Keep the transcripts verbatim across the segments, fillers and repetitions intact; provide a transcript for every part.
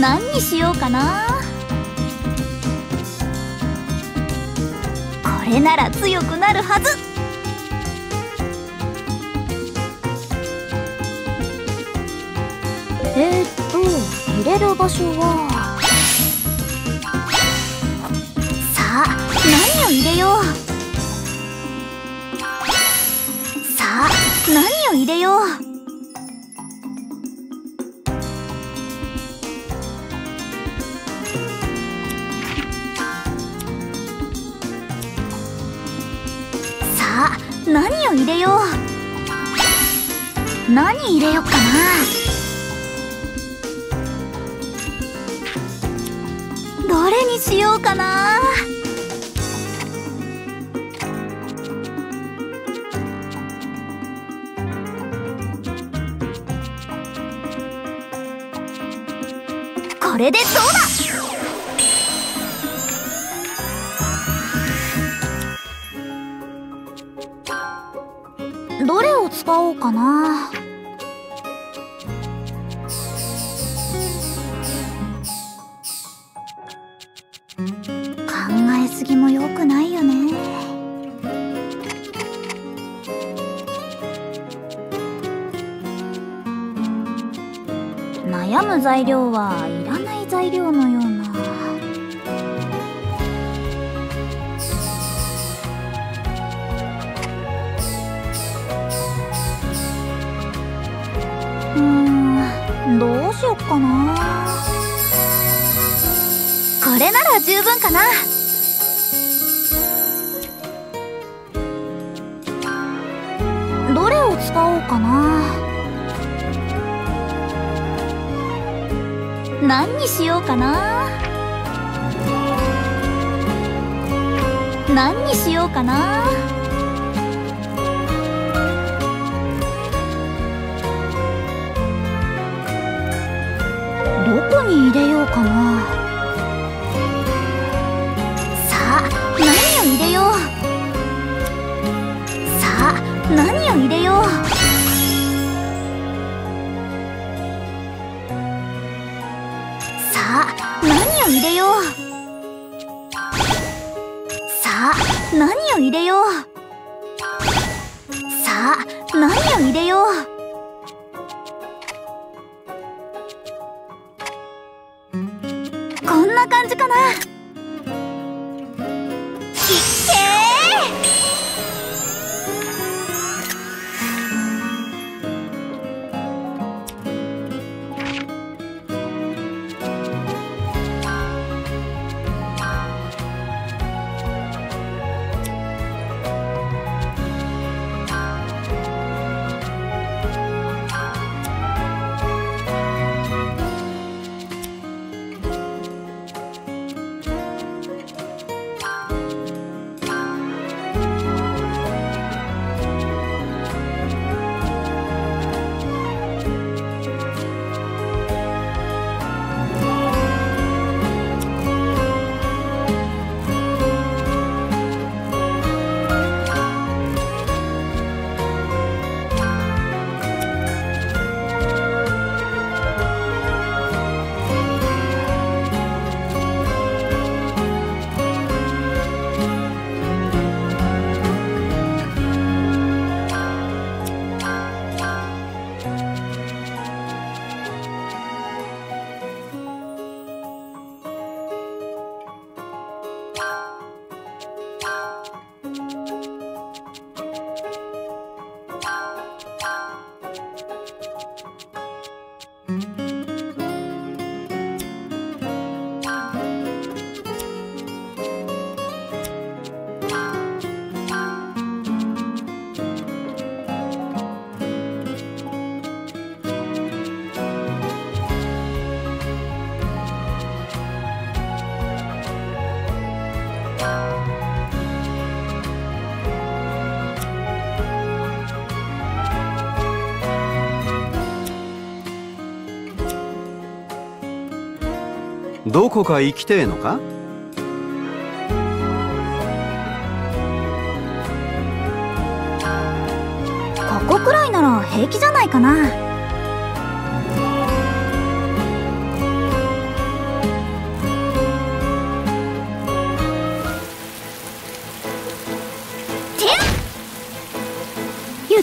何にしようかな。これなら強くなるはず。えーっと入れる場所は、さあ何を入れよう、さあ何を入れよう。何を入れよう、何入れよっかな。どれにしようかな。これでどうだ。どれを使おうかな。考えすぎも良くないよね。悩む材料はいらない材料のような。どうしよっかな。これなら十分かな。どれを使おうかな。何にしようかな。何にしようかな。どこに入れようかな。さあ何を入れよう、さあ何を入れよう、さあ何を入れよう、さあ何を入れよう、さあ何を入れよう。こんな感じかな。いっどこか行きてえのか。ここくらいなら平気じゃないかな。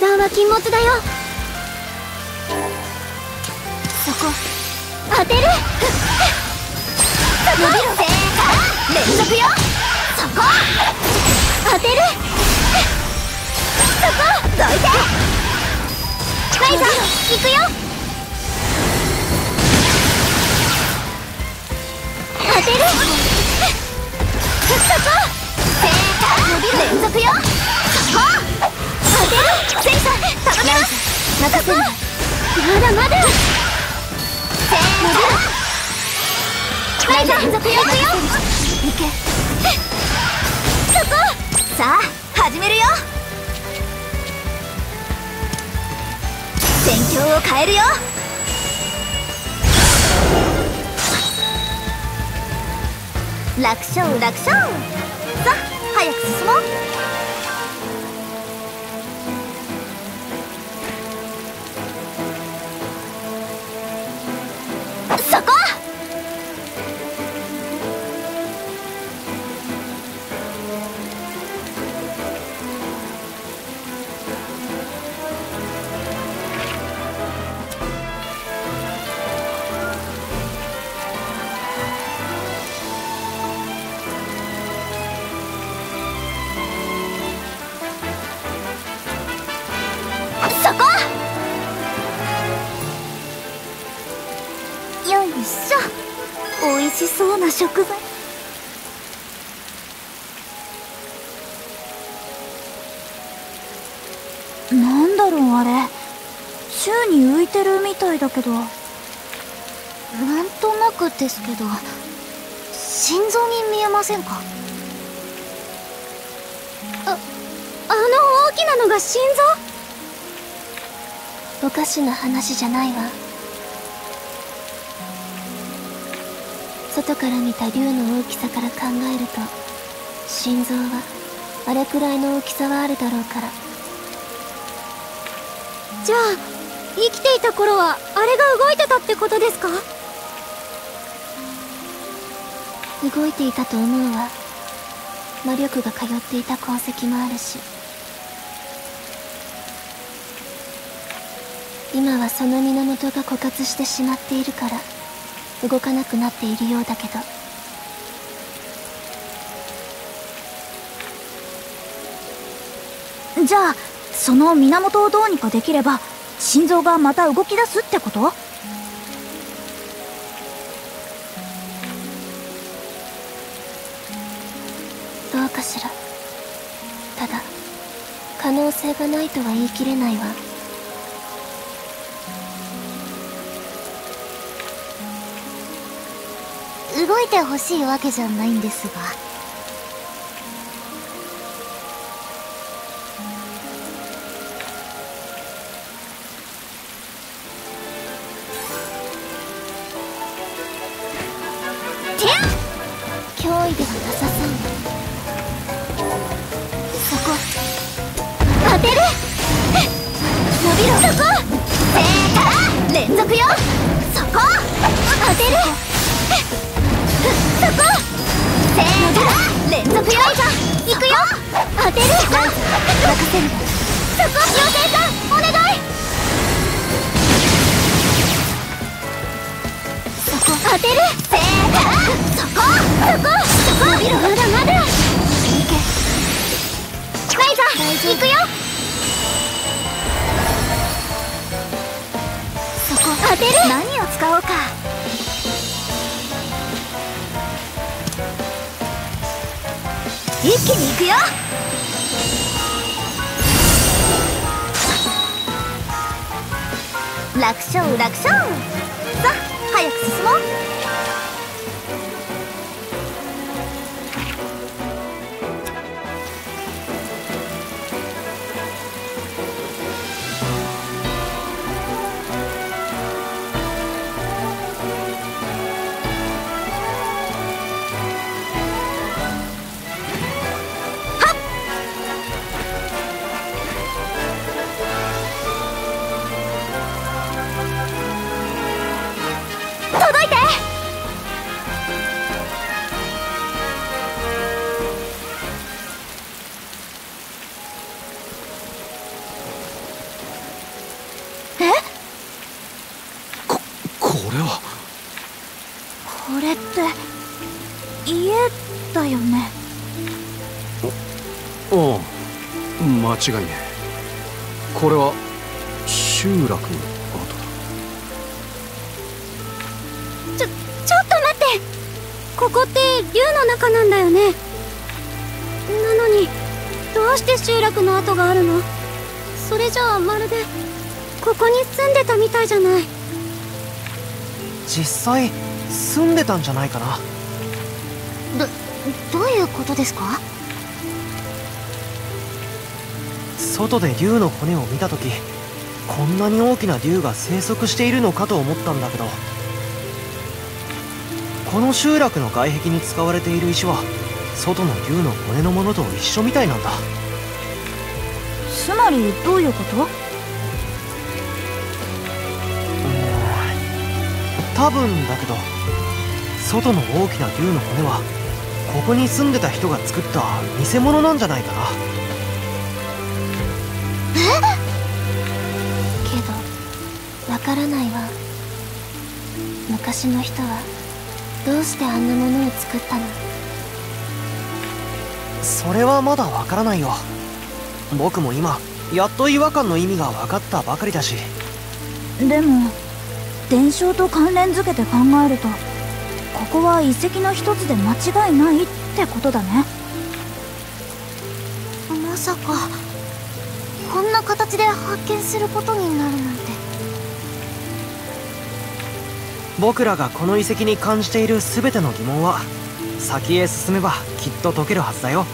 弾は禁物だよ。そこ当てる。そこ伸びろ。連続よ。そこ当てる。そこどいて。カイザー行くよ。当てる。そこ正解。伸びる。連続よ。そこ当てる。セイさん頼みます。任せる。まだまだ正解。連続よ。行け。そこさあ始めるよ。戦況を変えるよ。楽勝楽勝。さあ早く進もう。そこ美味しそうな食材。なんだろうあれ、宙に浮いてるみたいだけど。なんとなくですけど心臓に見えませんか？あ、あの大きなのが心臓？おかしな話じゃないわ。外から見た竜の大きさから考えると心臓はあれくらいの大きさはあるだろうから。じゃあ生きていた頃はあれが動いてたってことですか？動いていたと思うわ。魔力が通っていた痕跡もあるし。今はその源が枯渇してしまっているから動かなくなっているようだけど。じゃあその源をどうにかできれば心臓がまた動き出すってこと？どうかしら。ただ可能性がないとは言い切れないわ。動いてほしいわけじゃないんですが。てやっ！脅威ではなさそう。そこ当てる。伸びろ。そこ正解。連続よ。そこ当てる。そこせーの連続よ。行くよ。行くよ。当てる。任せる。そこ妖精さんお願い。そこ当てる。せーのそこそこそこ。伸びろ。まだまだ行け。カイザー行くよ。そこ当てる。何を使おうか。一気に行くよ。楽勝楽勝。さあ早く進もう。れはこれって家だよね。お、うん、間違いね。これは集落の跡だ。ちょちょっと待って、ここって竜の中なんだよね。なのにどうして集落の跡があるの？それじゃあまるでここに住んでたみたいじゃない。実際住んでたんじゃないかな。どどういうことですか？外で竜の骨を見た時、こんなに大きな竜が生息しているのかと思ったんだけど、この集落の外壁に使われている石は外の竜の骨のものと一緒みたいなんだ。つまりどういうこと？多分だけど、外の大きな竜の骨はここに住んでた人が作った偽物なんじゃないかな。え？けどわからないわ。昔の人はどうしてあんなものを作ったの？それはまだわからないよ。僕も今やっと違和感の意味が分かったばかりだし。でも伝承と関連づけて考えると、ここは遺跡の一つで間違いないってことだね。まさかこんな形で発見することになるなんて。僕らがこの遺跡に感じている全ての疑問は、先へ進めばきっと解けるはずだよ。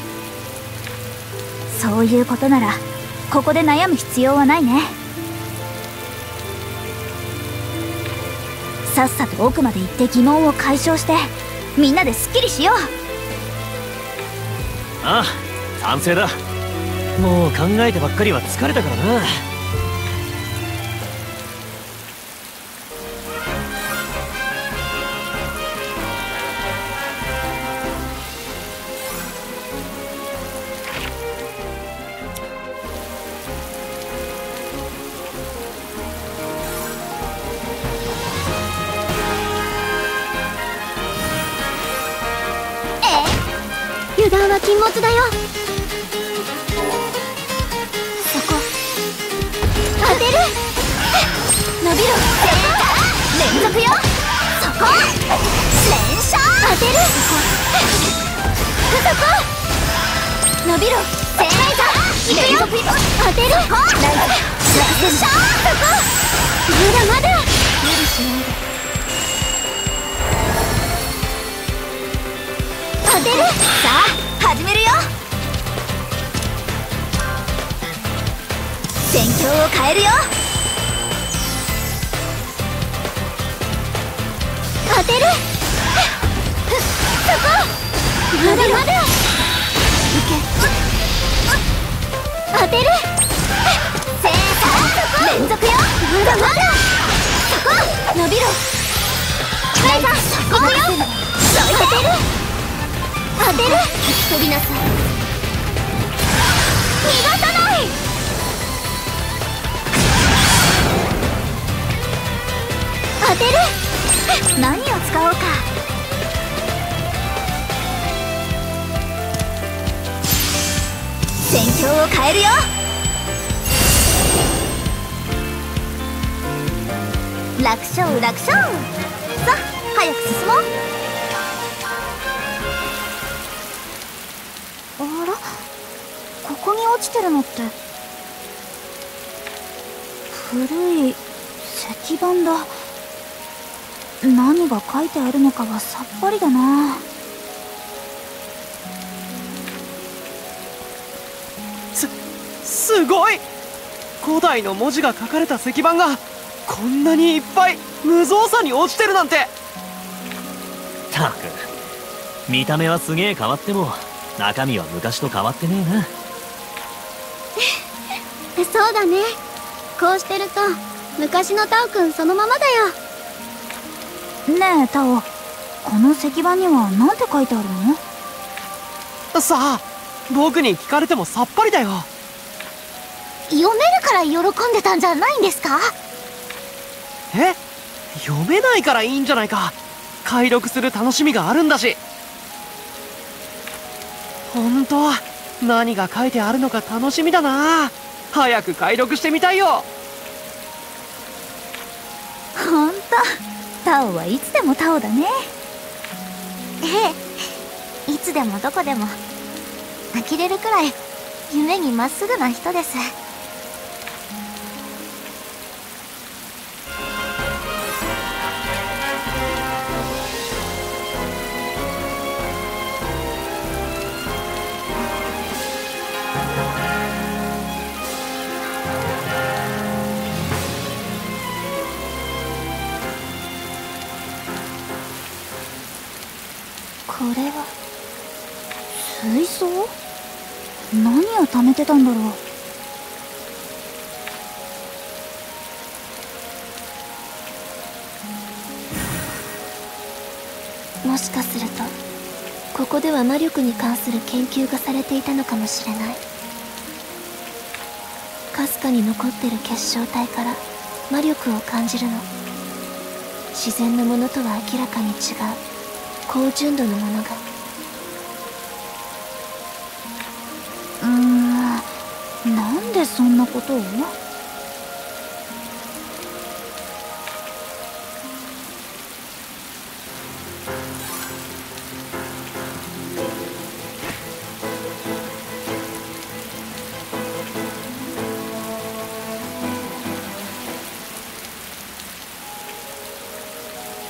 そういうことならここで悩む必要はないね。さっさと奥まで行って疑問を解消して、みんなですっきりしよう。ああ、賛成だ。もう考えてばっかりは疲れたからな。油断は禁物だよ。そこ当てる。伸びろ。連続よ。そこ連射。当てる。そこ伸びろ。正解だ。行くよ。当てる。そこ連射。そこまだまだ。無理しないで。当てる。さあ始めるよ。戦況を変えるよ。当てる。そこまだまだ。行け。当てる。正解。連続よ。まだまだ。そこ伸びろ。正解。そこよ。当てる。当てる。飛びなさい。逃がさない。当てる。何を使おうか。戦況を変えるよ。楽勝楽勝。さあ早く進もう。ここに落ちてるのって古い石板だ。何が書いてあるのかはさっぱりだな。すすごい。古代の文字が書かれた石板がこんなにいっぱい無造作に落ちてるなんて。ったく、見た目はすげえ変わっても中身は昔と変わってねえな。そうだね。こうしてると昔のタオくんそのままだよ。ねえタオ、この石板には何て書いてあるの？さあ、僕に聞かれてもさっぱりだよ。読めるから喜んでたんじゃないんですか？え？読めないからいいんじゃないか。解読する楽しみがあるんだし。本当、何が書いてあるのか楽しみだな。早く解読してみたいよ。本当、タオはいつでもタオだね。ええ、いつでもどこでも呆れるくらい夢にまっすぐな人です。これは水槽？何を溜めてたんだろう。もしかするとここでは魔力に関する研究がされていたのかもしれない。かすかに残ってる結晶体から魔力を感じるの。自然のものとは明らかに違う高純度のものが。うーん、なんでそんなことを？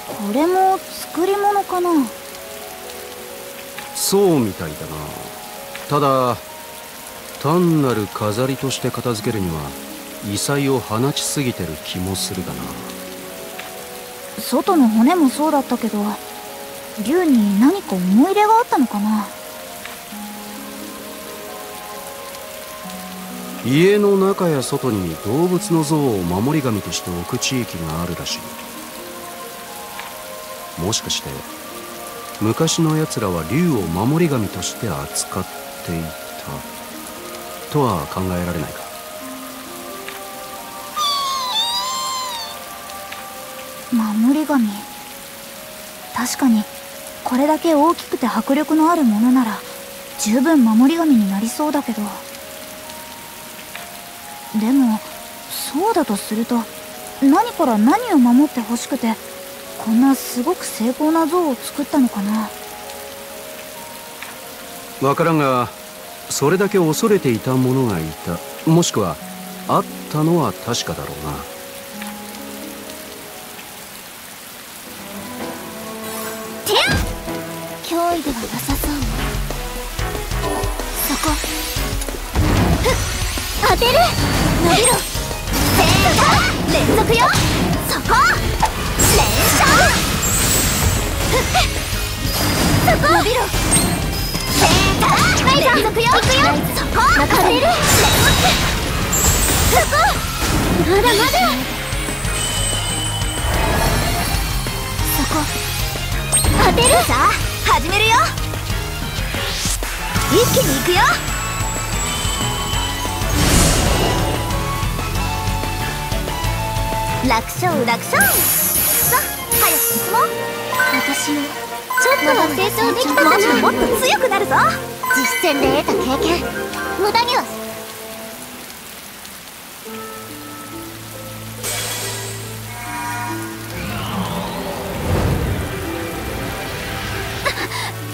これも作り物かな？そうみたいだな。ただ単なる飾りとして片付けるには異彩を放ちすぎてる気もするがな。外の骨もそうだったけど、竜に何か思い入れがあったのかな。家の中や外に動物の像を守り神として置く地域があるらしい。もしかして昔のやつらは竜を守り神として扱っていたとは考えられないか。守り神、確かにこれだけ大きくて迫力のあるものなら十分守り神になりそうだけど、でもそうだとすると何から何を守ってほしくてこんなすごく精巧な像を作ったのかな。わからんが、それだけ恐れていたものがいた、もしくはあったのは確かだろうな。てやっ、脅威ではなさそう。そこふっ、当てる。伸びろ。正解、連続よ。そこ連射。そこ伸びろ。正解、連続よ。そこ当てる。そこまだまだ。そこ当てる。さあ始めるよ。一気にいくよ。楽勝楽勝。さあ早く進もう。私もちょっとは成長できたんだな。もっと強くなるぞ。実践で得た経験、無駄には。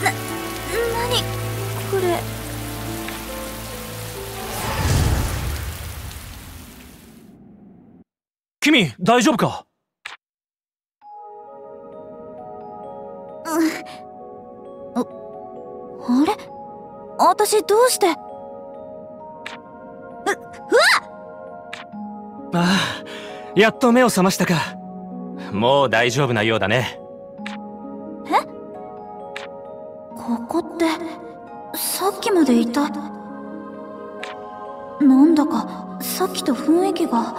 な、なにこれ。君、大丈夫か？あれ、私どうして。う、うわっ！ああ、やっと目を覚ましたか。もう大丈夫なようだね。え？ここってさっきまでいた。なんだかさっきと雰囲気が。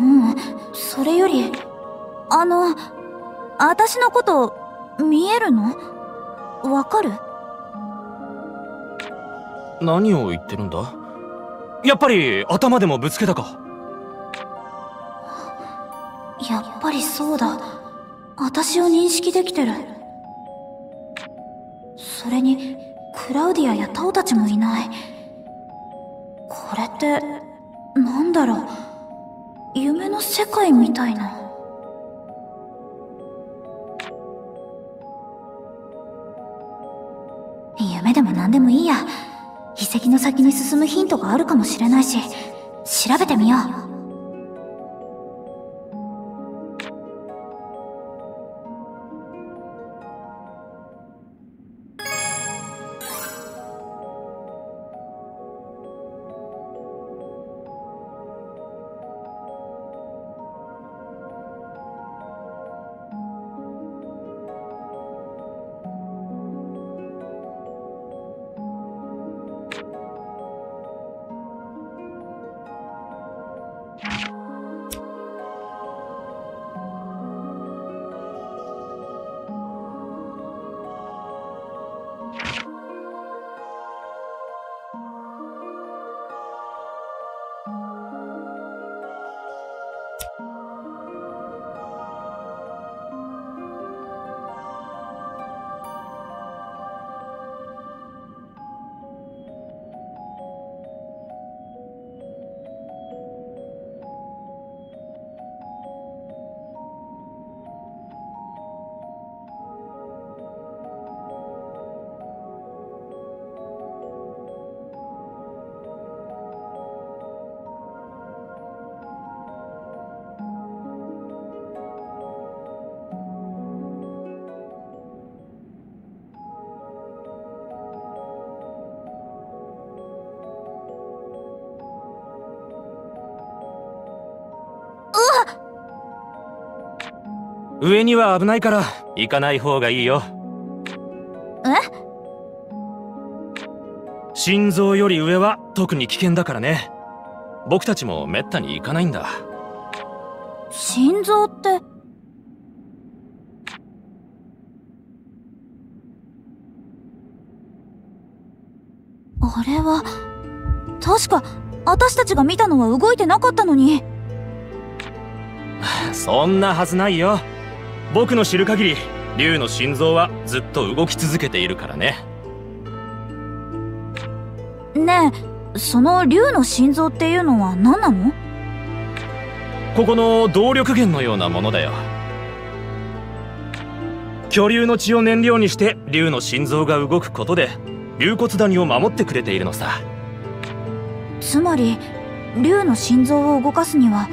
うん、それよりあの、私のこと見えるの？わかる？何を言ってるんだ？やっぱり頭でもぶつけたか？いや。ぱりそうだ。私を認識できてる。それにクラウディアやタオたちもいない。これってなんだろう、夢の世界みたいな。夢でも何でもいいや。遺跡の先に進むヒントがあるかもしれないし、調べてみよう。上には危ないから行かない方がいいよ。え？心臓より上は特に危険だからね。僕たちもめったに行かないんだ。心臓ってあれは確か私たちが見たのは動いてなかったのに。そんなはずないよ。僕の知る限り竜の心臓はずっと動き続けているからね。ねえ、その竜の心臓っていうのは何なの？ここの動力源のようなものだよ。巨竜の血を燃料にして竜の心臓が動くことで竜骨谷を守ってくれているのさ。つまり竜の心臓を動かすには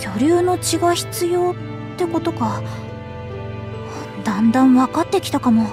巨竜の血が必要ってことか。だんだん分かってきたかも。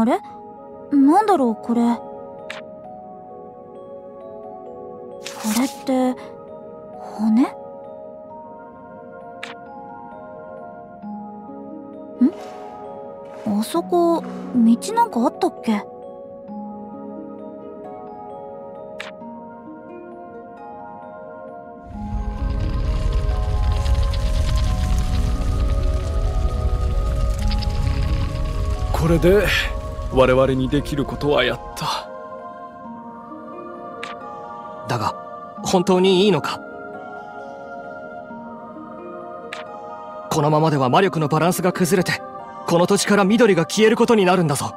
あれ？なんだろうこれ。これって骨？ん？あそこ道なんかあったっけ？これで我々にできることはやった。だが本当にいいのか。このままでは魔力のバランスが崩れてこの土地から緑が消えることになるんだぞ。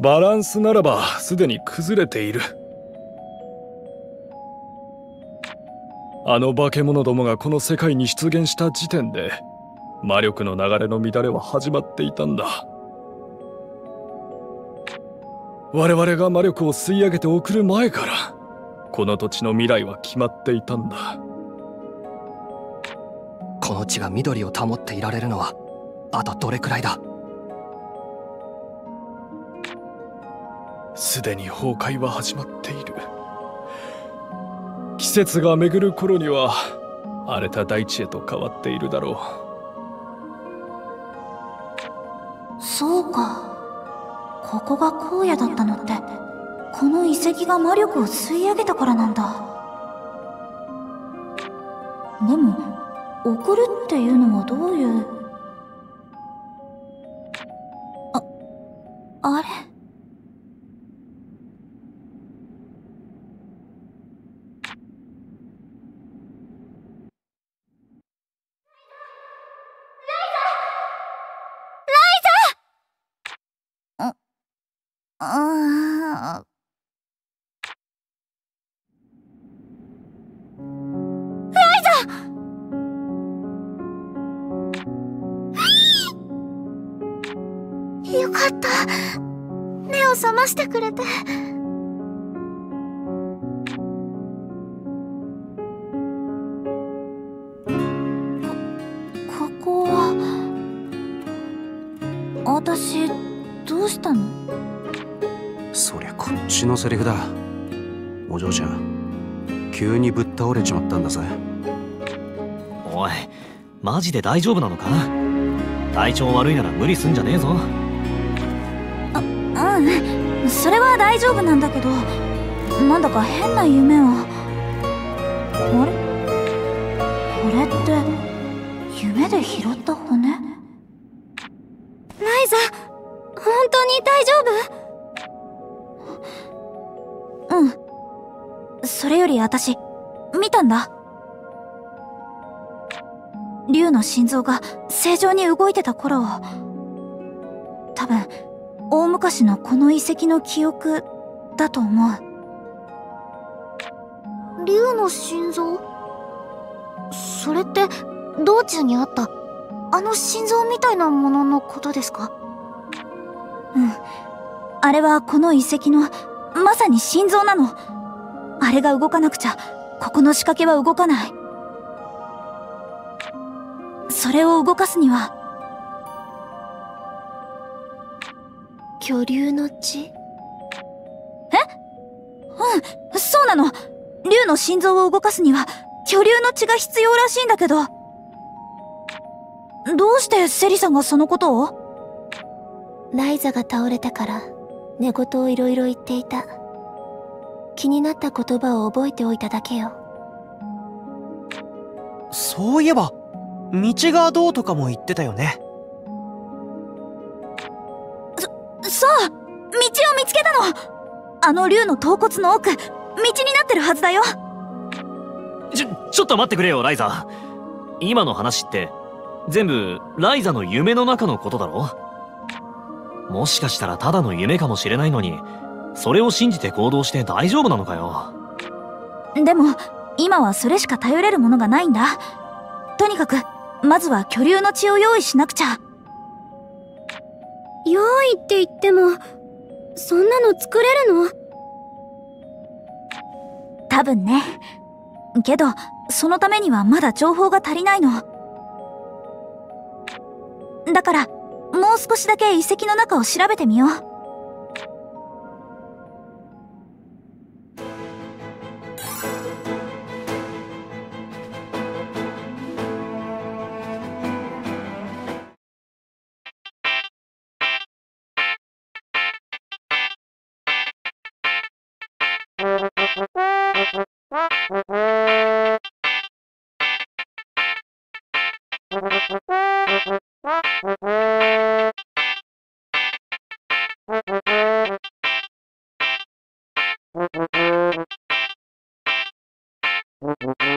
バランスならばすでに崩れている。あの化け物どもがこの世界に出現した時点で魔力の流れの乱れは始まっていたんだ。我々が魔力を吸い上げて送る前からこの土地の未来は決まっていたんだ。この地が緑を保っていられるのはあとどれくらいだ。すでに崩壊は始まっている。季節が巡る頃には荒れた大地へと変わっているだろう。そうか、ここが荒野だったのってこの遺跡が魔力を吸い上げたからなんだ。でも送るっていうのはどういう、ああれ、してくれて。ここは私どうしたの。そりゃこっちのセリフだ。お嬢ちゃん急にぶっ倒れちまったんだぜ。おいマジで大丈夫なのか。体調悪いなら無理すんじゃねえぞ。あ、うんそれは大丈夫なんだけど、なんだか変な夢を。あれこれって夢で拾った骨。ライザ本当に大丈夫。うん、それより私見たんだ。竜の心臓が正常に動いてた頃を、多分大昔のこの遺跡の記憶だと思う。竜の心臓、それって道中にあったあの心臓みたいなもののことですか。うん、あれはこの遺跡のまさに心臓なの。あれが動かなくちゃここの仕掛けは動かない。それを動かすには巨竜の血？え？うん、そうなの。竜の心臓を動かすには巨竜の血が必要らしいんだけど。どうしてセリさんがそのことを？ライザが倒れたから寝言をいろいろ言っていた。気になった言葉を覚えておいただけよ。そういえば道がどうとかも言ってたよね。そう、道を見つけたの。あの竜の頭骨の奥、道になってるはずだよ。ちょちょっと待ってくれよライザ。今の話って全部ライザの夢の中のことだろ。もしかしたらただの夢かもしれないのに、それを信じて行動して大丈夫なのかよ。でも今はそれしか頼れるものがないんだ。とにかくまずは巨竜の血を用意しなくちゃ。用意って言ってもそんなの作れるの？多分ね。けどそのためにはまだ情報が足りないのだから、もう少しだけ遺跡の中を調べてみよう。Thank you.